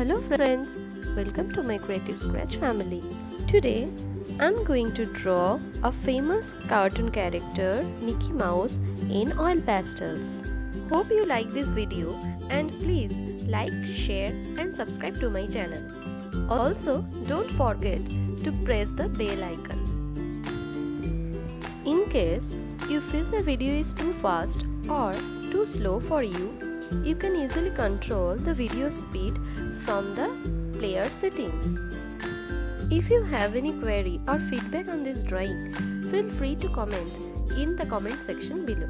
Hello friends, welcome to my Creative Scratch family. Today I'm going to draw a famous cartoon character, Mickey Mouse, in oil pastels. Hope you like this video and please like, share and subscribe to my channel. Also, don't forget to press the bell icon. In case you feel the video is too fast or too slow for you, you can easily control the video speed from the player settings. If you have any query or feedback on this drawing, feel free to comment in the comment section below.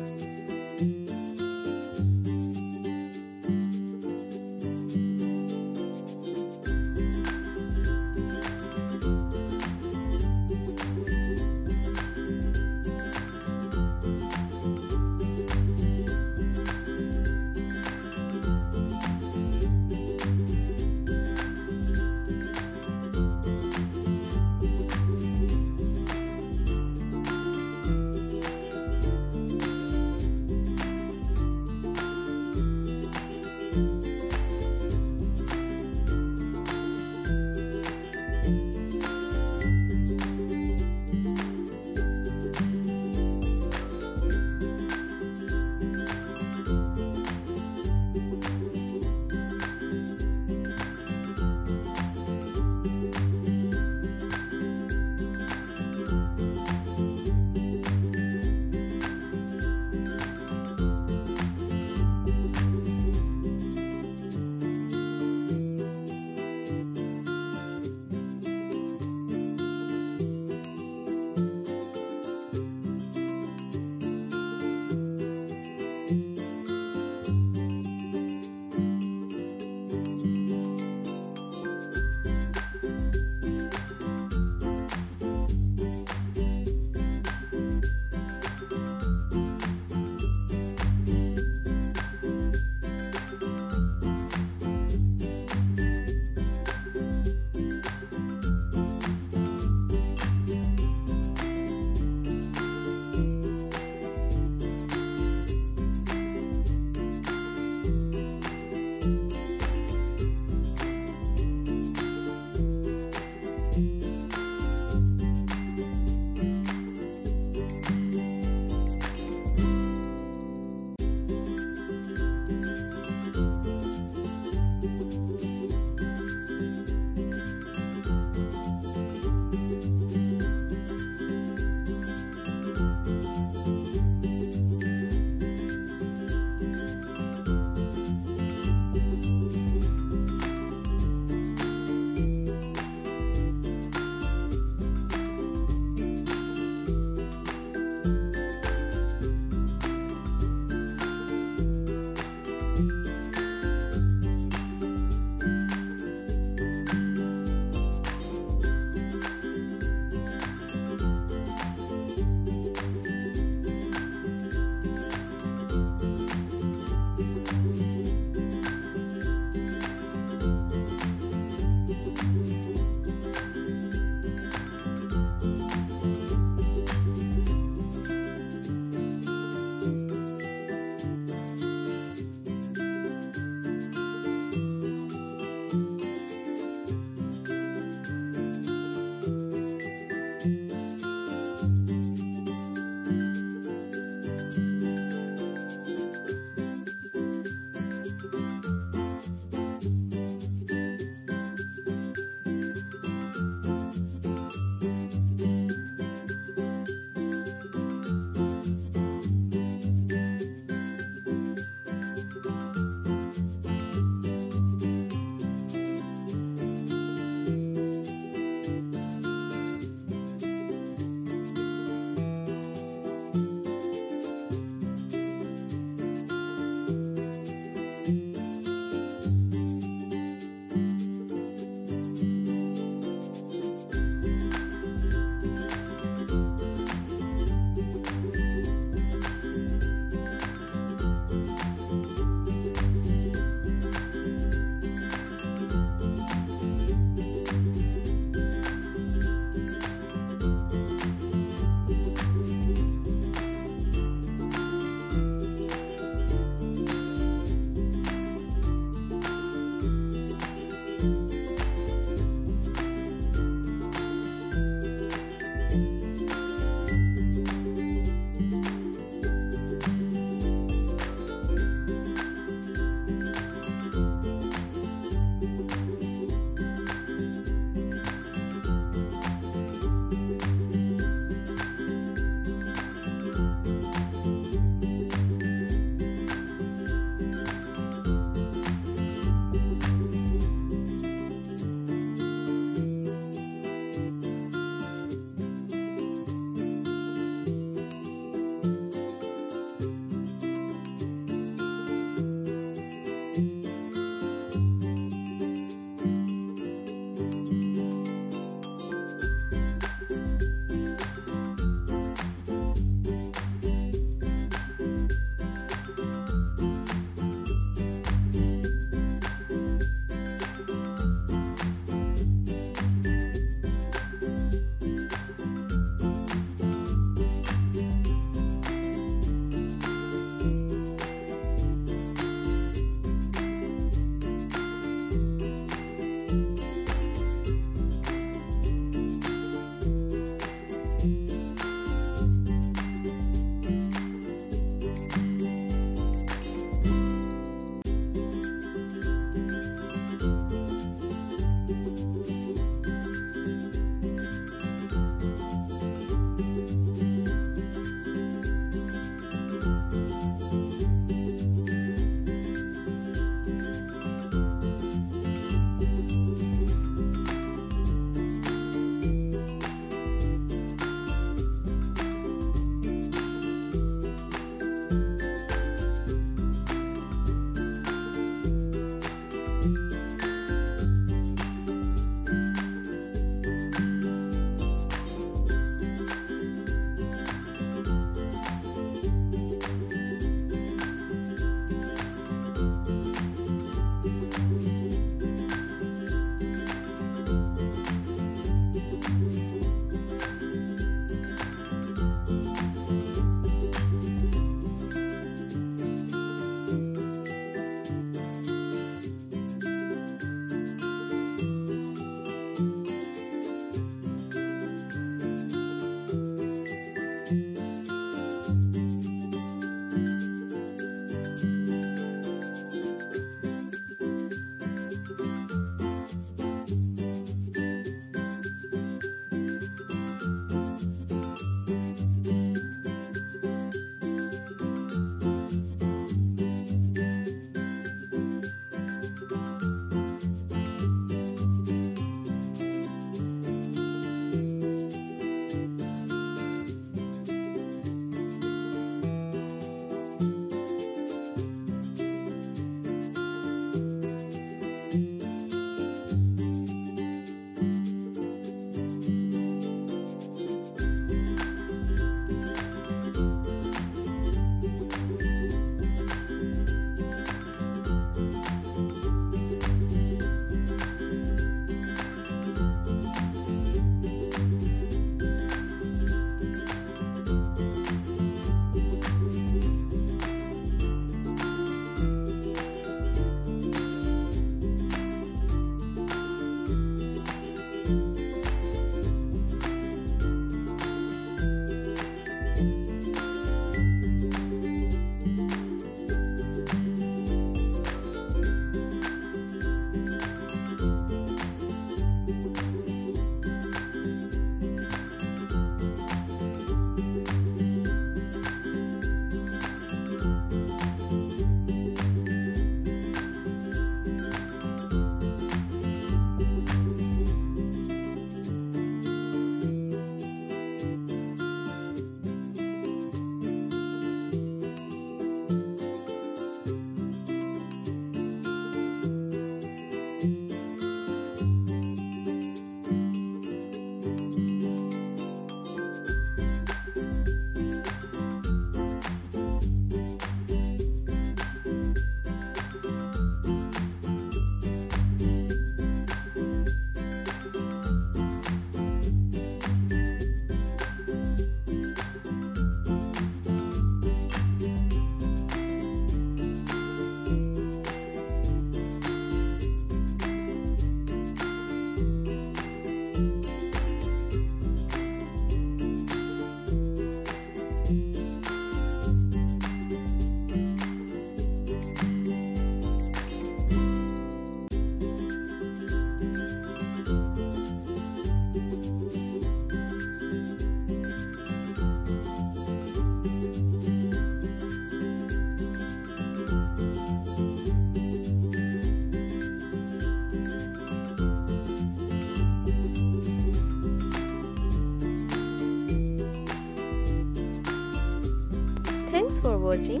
Thanks for watching.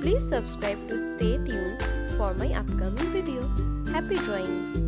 Please subscribe to stay tuned for my upcoming video. Happy drawing!